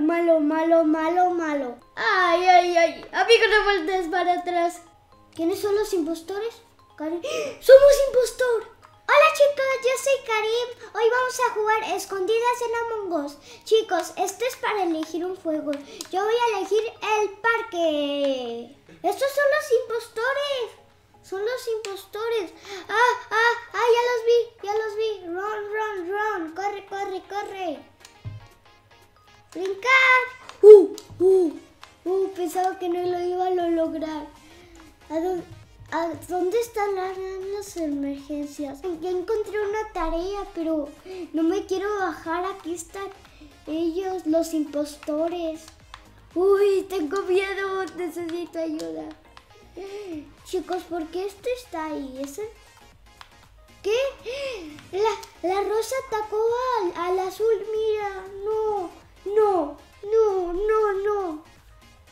malo, malo, malo, malo, malo. Ay, ay, ay. Amigo, no vueltas para atrás. ¿Quiénes son los impostores? Karim. ¡Somos impostor! Hola chicos, yo soy Karim. Hoy vamos a jugar escondidas en Among Us. Chicos, esto es para elegir un juego. Yo voy a elegir el parque. Estos son los impostores. Son los impostores. Ah, ya los vi. Run, run, run. Corre, corre, corre. Brincar. Pensaba que no lo iba a lograr. ¿A dónde están las emergencias? Ya encontré una tarea, pero no me quiero bajar. Aquí están ellos, los impostores. Uy, tengo miedo, necesito ayuda. Chicos, ¿por qué este está ahí? ¿Ese? ¿Qué? La rosa atacó al azul, mira. No.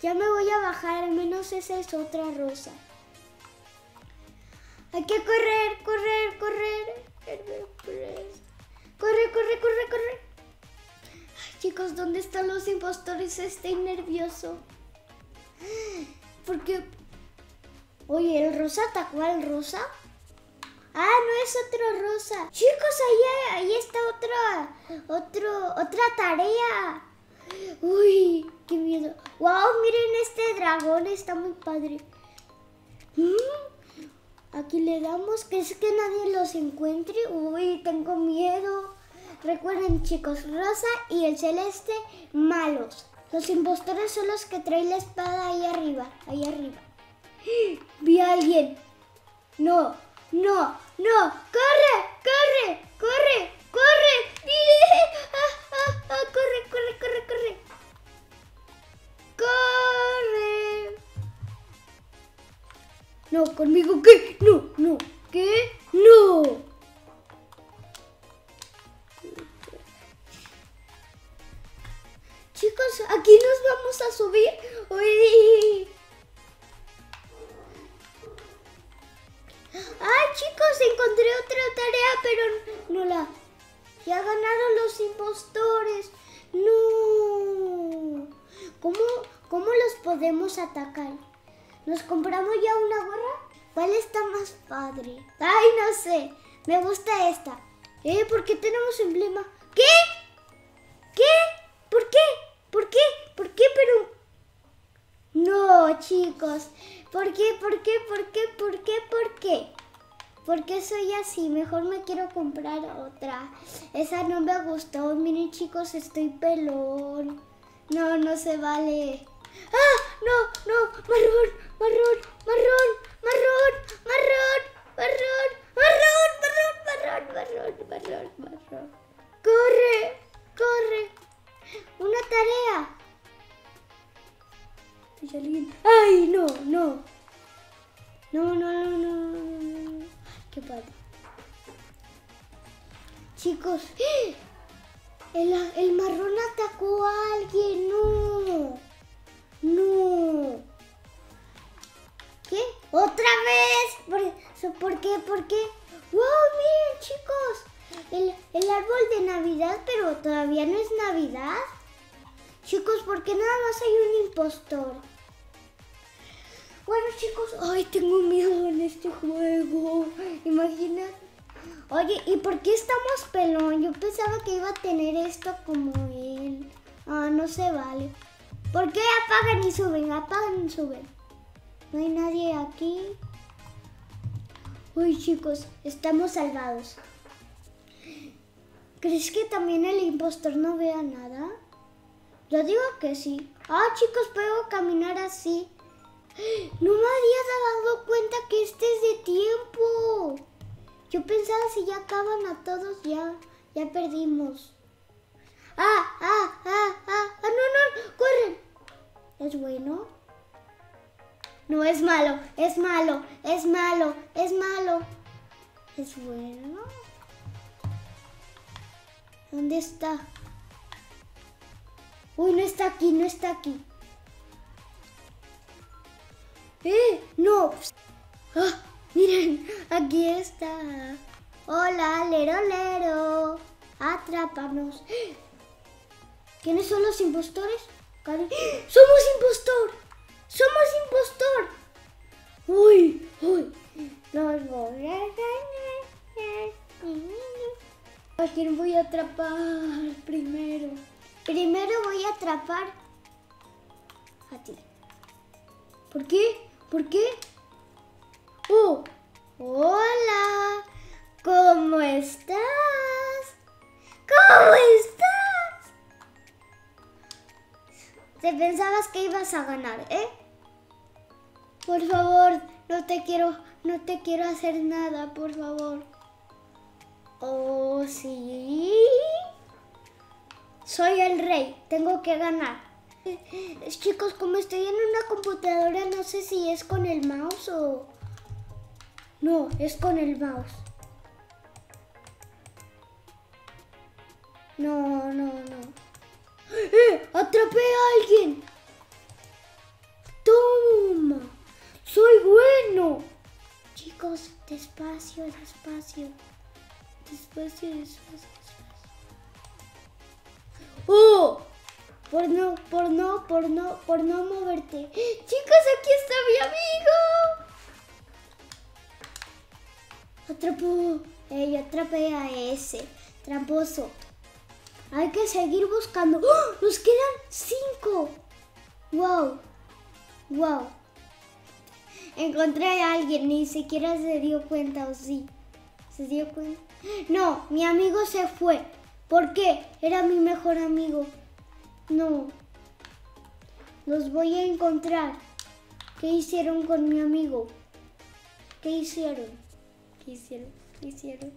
Ya me voy a bajar, al menos esa es otra rosa. Hay que correr, correr, correr. Corre, corre, corre, corre. Ay, chicos, ¿dónde están los impostores? Estoy nervioso. Porque... Oye, ¿el rosa atacó al rosa? Ah, no, es otro rosa. Chicos, ahí está otra tarea. Uy, qué miedo. Wow, miren este dragón, está muy padre. Aquí le damos, ¿crees que nadie los encuentre? Uy, tengo miedo. Recuerden chicos, rosa y el celeste, malos. Los impostores son los que traen la espada ahí arriba, ahí arriba. Vi a alguien. No. Corre. Corre. No, conmigo, ¿qué? No. ¿Qué? No. Chicos, aquí nos vamos a subir. Uy. Ah, chicos, encontré otra tarea, pero no la... Ya ganaron los impostores. No. ¿Cómo los podemos atacar? ¿Nos compramos ya una gorra? ¿Cuál está más padre? Ay, no sé. Me gusta esta. ¿Por qué tenemos emblema? ¿Qué? ¿Por qué? Pero... No, chicos. ¿Por qué? ¿Por qué soy así? Mejor me quiero comprar otra. Esa no me gustó. Miren, chicos, estoy pelón. No se vale. ¡Ah! No. Marrón. Corre. Una tarea. ¡Ay, no! No. ¡Qué padre! Chicos, el marrón atacó a alguien. No. ¿Qué? ¡Otra vez! ¿Por qué? ¡Wow! Miren, chicos. El árbol de Navidad, pero todavía no es Navidad. Chicos, ¿por qué nada más hay un impostor? Bueno chicos, ay, tengo miedo en este juego. Imagina. Oye, ¿y por qué estamos pelón? Yo pensaba que iba a tener esto como él. Ah, no se vale. ¿Por qué apagan y suben? Apagan y suben. No hay nadie aquí. Uy chicos, estamos salvados. ¿Crees que también el impostor no vea nada? Yo digo que sí. Ah, chicos, puedo caminar así. No me había dado cuenta que este es de tiempo. Yo pensaba si ya acaban a todos, ya perdimos. No, corren. ¿Es bueno? No, es malo. ¿Es bueno? ¿Dónde está? Uy, no está aquí. No. Ah, miren, aquí está. Hola, lero, lero. Atrápanos. ¿Quiénes son los impostores? Karen. ¡Somos impostor! ¡Somos impostor! ¡Uy! ¡Uy! Nos voy a ganar. ¿A quién voy a atrapar primero? Primero voy a atrapar a ti. ¿Por qué? ¿Por qué? ¡Oh! ¡Hola! ¿Cómo estás? ¿Cómo estás? Te pensabas que ibas a ganar, ¿eh? Por favor, no te quiero hacer nada, por favor. Oh, sí. Soy el rey, tengo que ganar. Chicos, como estoy en una computadora, no sé si es con el mouse o... No, es con el mouse. No, no, no. ¡Atrapé a alguien! ¡Toma! ¡Soy bueno! Chicos, despacio, despacio. Despacio, despacio, despacio. ¡Oh! Por no moverte. ¡Chicos, aquí está mi amigo! Atrapó. Yo atrapé a ese tramposo. Hay que seguir buscando. ¡Oh! Nos quedan 5. Wow. Wow. Encontré a alguien. Ni siquiera se dio cuenta, ¿o sí? ¿Se dio cuenta? No, mi amigo se fue. ¿Por qué? Era mi mejor amigo. No. Los voy a encontrar. ¿Qué hicieron con mi amigo? ¿Qué hicieron? ¿Qué hicieron? ¿Qué hicieron?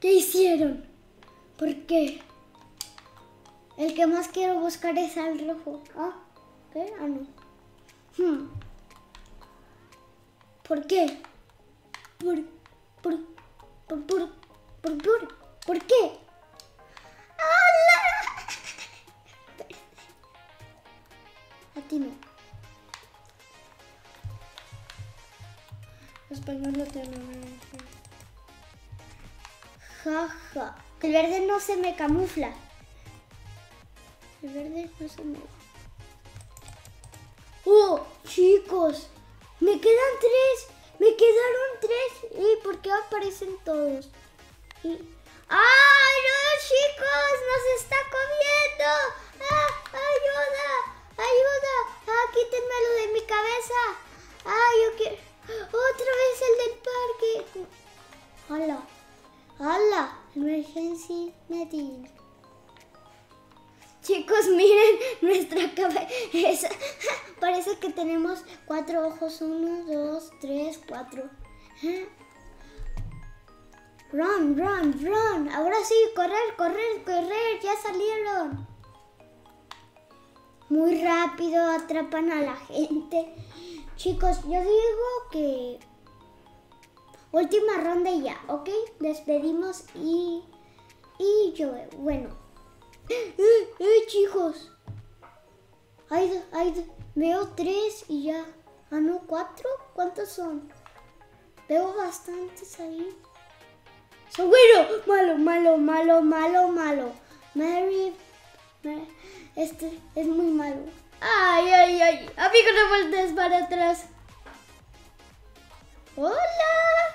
¿Qué hicieron? ¿Por qué? El que más quiero buscar es al rojo. ¿Ah? ¿Qué? Ah, no. ¿Por qué? ¿Por qué? ¡Hola! A ti no. Español no tengo. Ja, ja. El verde no se me camufla. El verde no se me... ¡Oh, chicos! ¡Me quedan 3! ¡Me quedaron 3! ¿Y por qué aparecen todos? Y... ¡Ay, no, chicos! ¡Nos está comiendo! ¡Ah, ayuda! ¡Ayuda! ¡Ah, quítenmelo de mi cabeza! ¡Ah, yo quiero... ¡Otra vez el del parque! ¡Hala! ¡Hala! Emergency meeting. Chicos, miren nuestra cabeza. Parece que tenemos 4 ojos. 1, 2, 3, 4. ¡Run, run, run! Ahora sí, correr, correr, correr. Ya salieron. Muy rápido atrapan a la gente. Chicos, yo digo que última ronda y ya, ¿ok? Despedimos y yo, bueno. Chicos. Ay, veo 3 y ya. Ah, no, 4. ¿Cuántos son? Veo bastantes ahí. Seguro, malo. Mary, este es muy malo. ¡Ay, ay, ay! ¡Amigo, no vueltas para atrás! ¡Hola!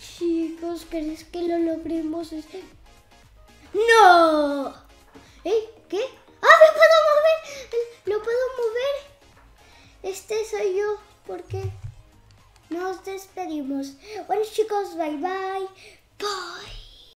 Chicos, ¿crees que lo logremos? ¡No! ¿Eh? ¿Qué? ¡Ah, me puedo mover! ¡Lo puedo mover! Este soy yo, ¿por qué? Nos despedimos. Bueno, chicos, bye, bye. Bye.